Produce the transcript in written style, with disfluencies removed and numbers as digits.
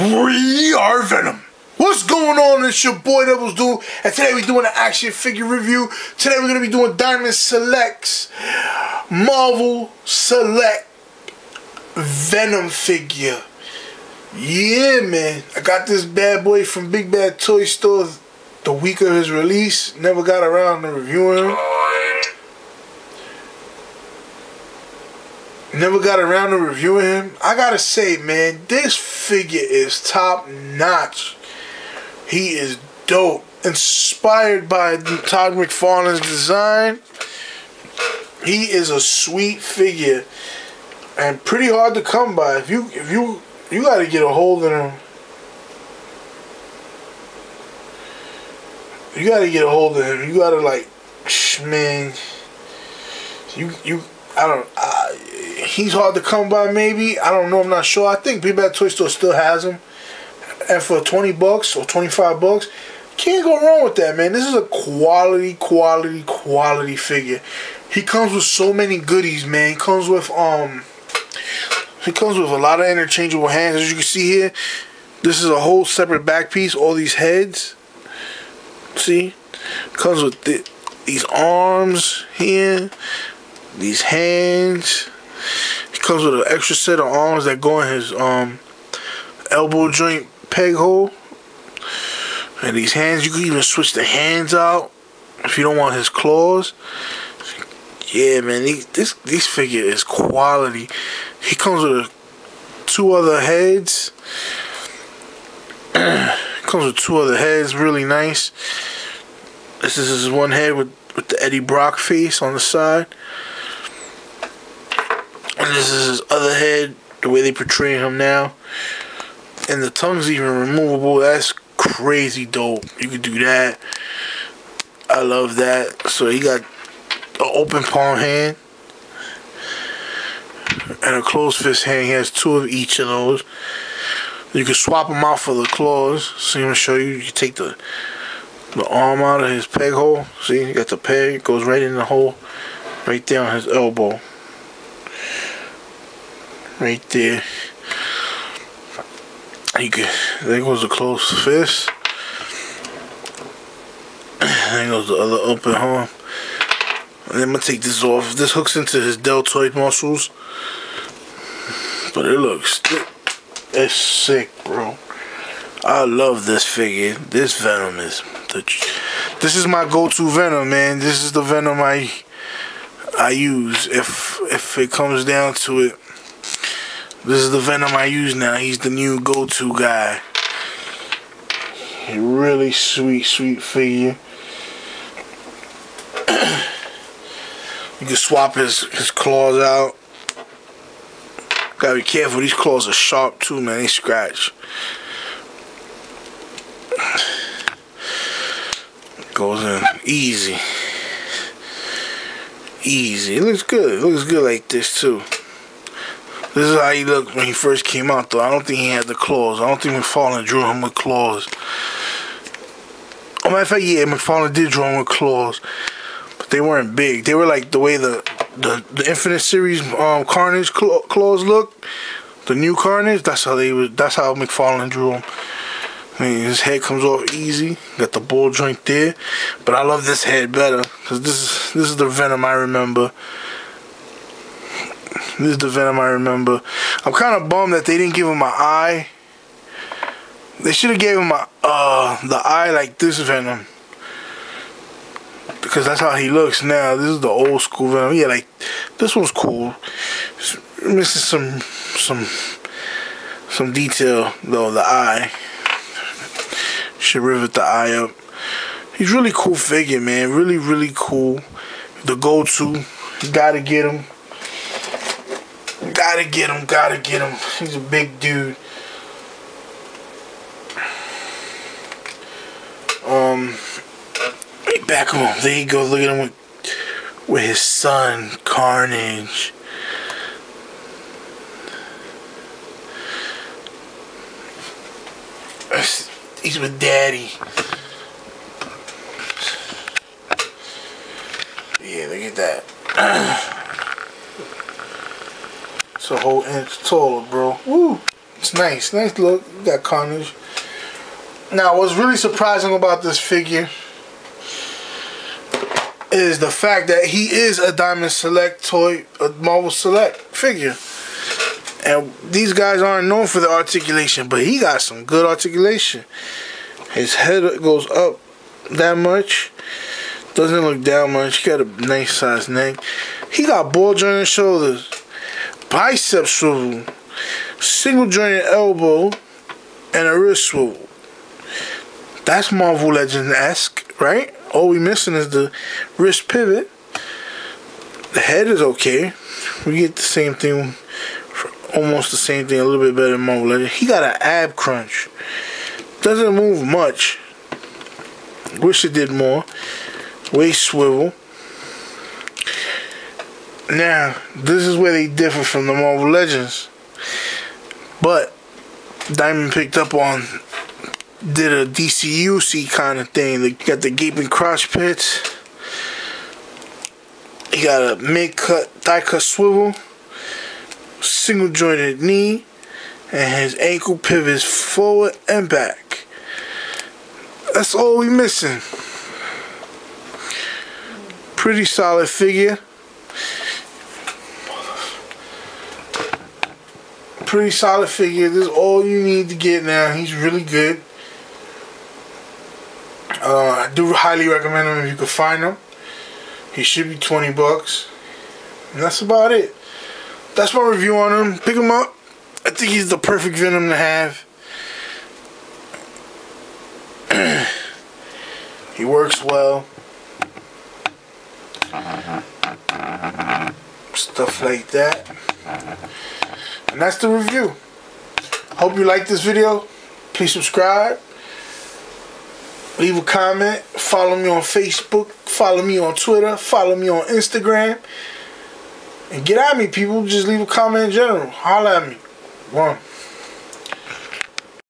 We are Venom. What's going on? It's your boy D3vil5du3, and today we're doing an action figure review. Today we're going to be doing Diamond Select's Marvel Select Venom figure. Yeah, man. I got this bad boy from Big Bad Toy Store the week of his release. Never got around to reviewing him. I gotta say, man, this figure is top notch. He is dope. Inspired by Todd McFarlane's design, he is a sweet figure and pretty hard to come by. If you gotta get a hold of him. You gotta, like, man. He's hard to come by, maybe. I don't know. I'm not sure. I think Big Bad Toy Store still has him. And for 20 bucks or 25 bucks, can't go wrong with that, man. This is a quality figure. He comes with so many goodies, man. He comes with a lot of interchangeable hands. As you can see here, this is a whole separate back piece. All these heads. See? Comes with these arms here. These hands. He comes with an extra set of arms that go in his elbow joint peg hole. And these hands, you can even switch the hands out if you don't want his claws. Yeah, man, this figure is quality. He comes with two other heads. Really nice. This is his one head with the Eddie Brock face on the side. And this is his other head, the way they portray him now. And the tongue's even removable. That's crazy dope. You could do that. I love that. So he got an open palm hand and a closed fist hand. He has two of each of those. You can swap them out for the claws. See, I'm going to show you. You take the arm out of his peg hole. See, you got the peg. It goes right in the hole. Right there on his elbow. Right there. There goes the closed fist. There goes the other open arm. And I'm gonna take this off. This hooks into his deltoid muscles. But it looks thick. It's sick, bro. I love this figure. This Venom is this is my go-to Venom, man. This is the Venom I use if it comes down to it. This is the Venom I use now. He's the new go-to guy. Really sweet, sweet figure. You can swap his claws out. Gotta be careful. These claws are sharp too, man. They scratch. Goes in easy. Easy. It looks good. It looks good like this too. This is how he looked when he first came out, though. I don't think he had the claws. I don't think McFarlane drew him with claws. As a matter of fact, yeah, McFarlane did draw him with claws. But they weren't big. They were like the way the Infinite Series Carnage claws look. The new Carnage, that's how McFarlane drew him. I mean, his head comes off easy. Got the ball joint there. But I love this head better. Because this is the Venom I remember. This is the Venom I remember. I'm kind of bummed that they didn't give him an eye. They should have gave him the eye like this Venom. Because that's how he looks now. This is the old school Venom. Yeah, like, this one's cool. Missing some detail, though, the eye. Should rivet the eye up. He's really cool figure, man. Really, really cool. The go-to. You gotta get him. Gotta get him. He's a big dude. Back him up. There you go. Look at him with his son, Carnage. He's with Daddy. Yeah, look at that. It's a whole inch taller, bro. Woo! It's nice. Nice look. Got Carnage. Now, what's really surprising about this figure is the fact that he is a Diamond Select toy, a Marvel Select figure. And these guys aren't known for the articulation, but he got some good articulation. His head goes up that much. Doesn't look down much. He got a nice size neck. He got ball jointed shoulders, bicep swivel, single jointed elbow, and a wrist swivel. That's Marvel Legends-esque, right? All we missing is the wrist pivot. The head is okay. We get the same thing, almost the same thing, a little bit better than Marvel Legends. He got an ab crunch. Doesn't move much. Wish it did more. Waist swivel. Now, this is where they differ from the Marvel Legends. But Diamond picked up on, did a DCUC kind of thing. They got the gaping crotch pits. He got a mid-cut, thigh-cut swivel, single jointed knee, and his ankle pivots forward and back. That's all we missing. Pretty solid figure. Pretty solid figure. This is all you need to get now. He's really good. I do highly recommend him if you could find him. He should be 20 bucks. And that's about it. That's my review on him. Pick him up. I think he's the perfect Venom to have. He works well. Stuff like that. And that's the review. Hope you liked this video. Please subscribe. Leave a comment. Follow me on Facebook. Follow me on Twitter. Follow me on Instagram. And get at me, people. Just leave a comment in general. Holla at me. One.